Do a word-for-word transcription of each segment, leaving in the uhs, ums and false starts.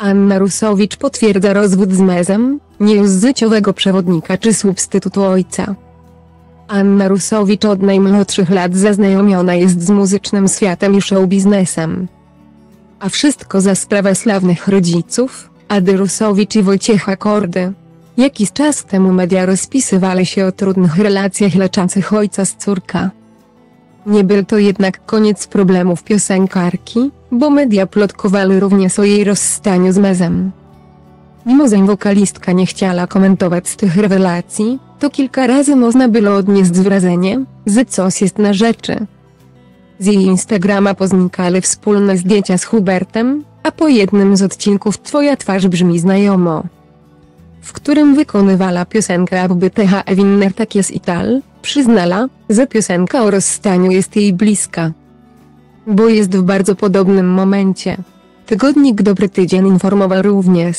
Anna Rusowicz potwierdza rozwód z mężem, nie z życiowego przewodnika czy substytutu ojca. Anna Rusowicz od najmłodszych lat zaznajomiona jest z muzycznym światem i showbiznesem. A wszystko za sprawę sławnych rodziców, Ady Rusowicz i Wojciecha Kordy. Jakiś czas temu media rozpisywały się o trudnych relacjach leczących ojca z córką. Nie był to jednak koniec problemów piosenkarki, bo media plotkowały również o jej rozstaniu z mężem. Mimo że wokalistka nie chciała komentować tych rewelacji, to kilka razy można było odnieść wrażenie, że coś jest na rzeczy. Z jej Instagrama poznikały wspólne zdjęcia z Hubertem, a po jednym z odcinków Twoja twarz brzmi znajomo, w którym wykonywała piosenkę ABBY "Winner tak jest i tal", przyznała, że piosenka o rozstaniu jest jej bliska, bo jest w bardzo podobnym momencie. Tygodnik Dobry Tydzień informował również,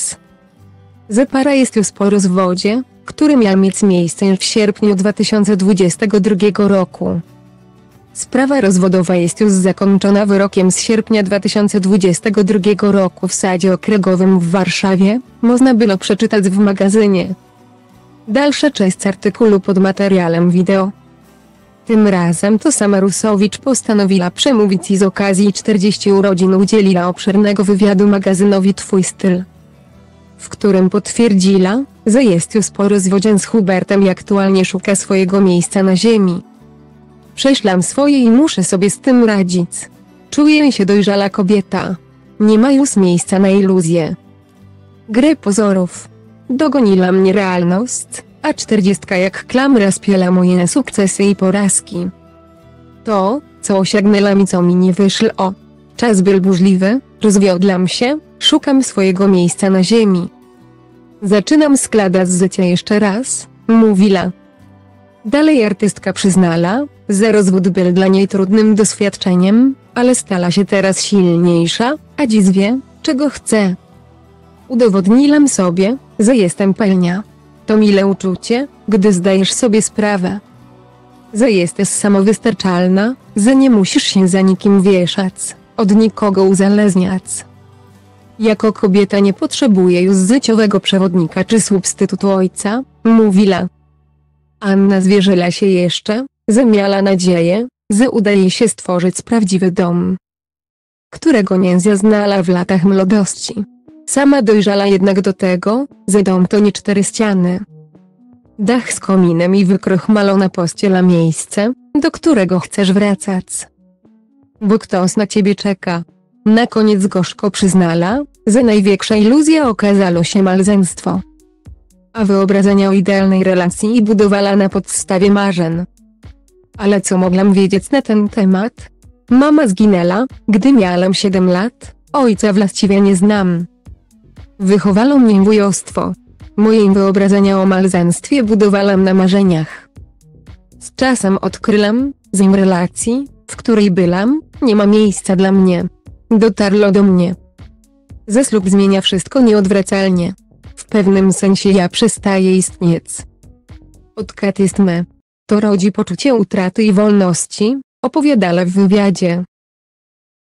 że para jest już po rozwodzie, który miał mieć miejsce w sierpniu dwa tysiące dwudziestego drugiego roku. Sprawa rozwodowa jest już zakończona wyrokiem z sierpnia dwa tysiące dwudziestego drugiego roku w Sądzie Okręgowym w Warszawie, można było przeczytać w magazynie. Dalsza część artykułu pod materiałem wideo. Tym razem to sama Rusowicz postanowiła przemówić i z okazji czterdziestu urodzin udzieliła obszernego wywiadu magazynowi Twój styl, w którym potwierdziła, że jest już po rozwodzie z Hubertem i aktualnie szuka swojego miejsca na ziemi. Prześlam swoje i muszę sobie z tym radzić. Czuję się dojrzała kobieta. Nie ma już miejsca na iluzję, grę pozorów. Dogoniła mnie realność, a czterdziestka jak klamra spiela moje sukcesy i porażki. To, co osiągnęłam i co mi nie wyszło. Czas był burzliwy, rozwiodłam się, szukam swojego miejsca na ziemi. Zaczynam składać życie jeszcze raz, mówiła. Dalej artystka przyznała, że rozwód był dla niej trudnym doświadczeniem, ale stała się teraz silniejsza, a dziś wie, czego chce. Udowodniłam sobie, że jestem pełna. To mile uczucie, gdy zdajesz sobie sprawę, że jesteś samowystarczalna, że nie musisz się za nikim wieszać, od nikogo uzależniać. Jako kobieta nie potrzebuje już życiowego przewodnika czy substytutu ojca, mówiła. Anna zwierzyła się jeszcze, że miała nadzieję, że uda jej się stworzyć prawdziwy dom, którego nie znała w latach młodości. Sama dojrzała jednak do tego, że dom to nie cztery ściany, dach z kominem i wykrochmalona pościela, miejsce, do którego chcesz wracać, bo ktoś na ciebie czeka. Na koniec gorzko przyznała, że największa iluzja okazało się małżeństwo, a wyobrażenia o idealnej relacji budowała na podstawie marzeń. Ale co mogłam wiedzieć na ten temat? Mama zginęła, gdy miałam siedem lat, ojca właściwie nie znam. Wychowało mnie wujostwo. Moje wyobrażenia o małżeństwie budowałam na marzeniach. Z czasem odkryłam, że w relacji, w której byłam, nie ma miejsca dla mnie. Dotarło do mnie, że ślub zmienia wszystko nieodwracalnie. W pewnym sensie ja przestaję istnieć. Odkąd jest my. To rodzi poczucie utraty i wolności, opowiadała w wywiadzie.